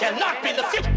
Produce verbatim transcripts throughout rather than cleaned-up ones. cannot be the future.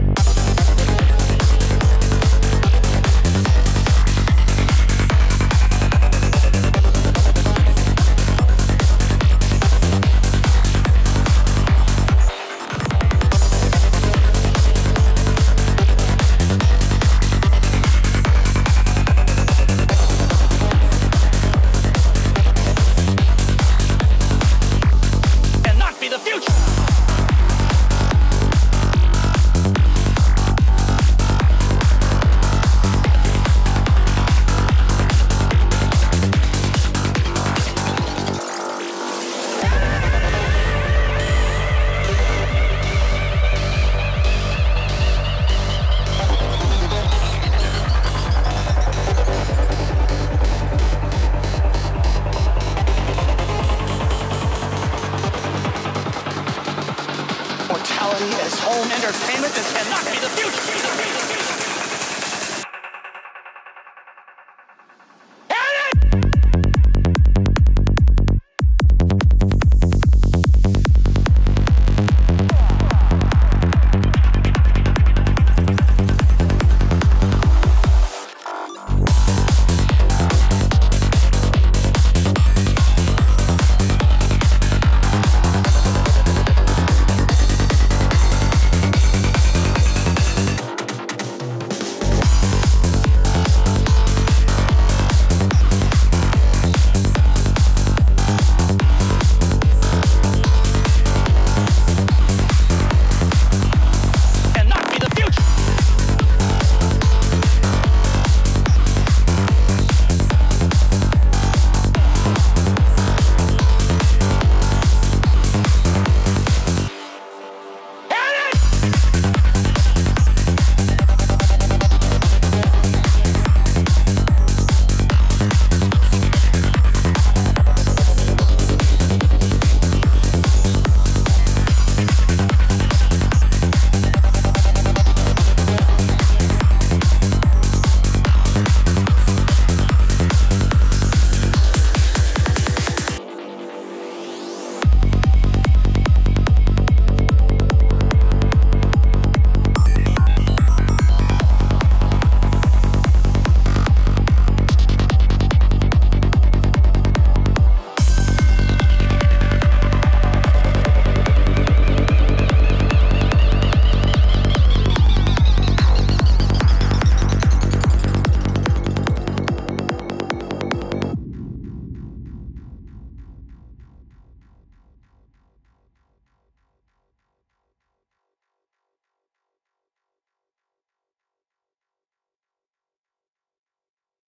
As home entertainment, this cannot be the future.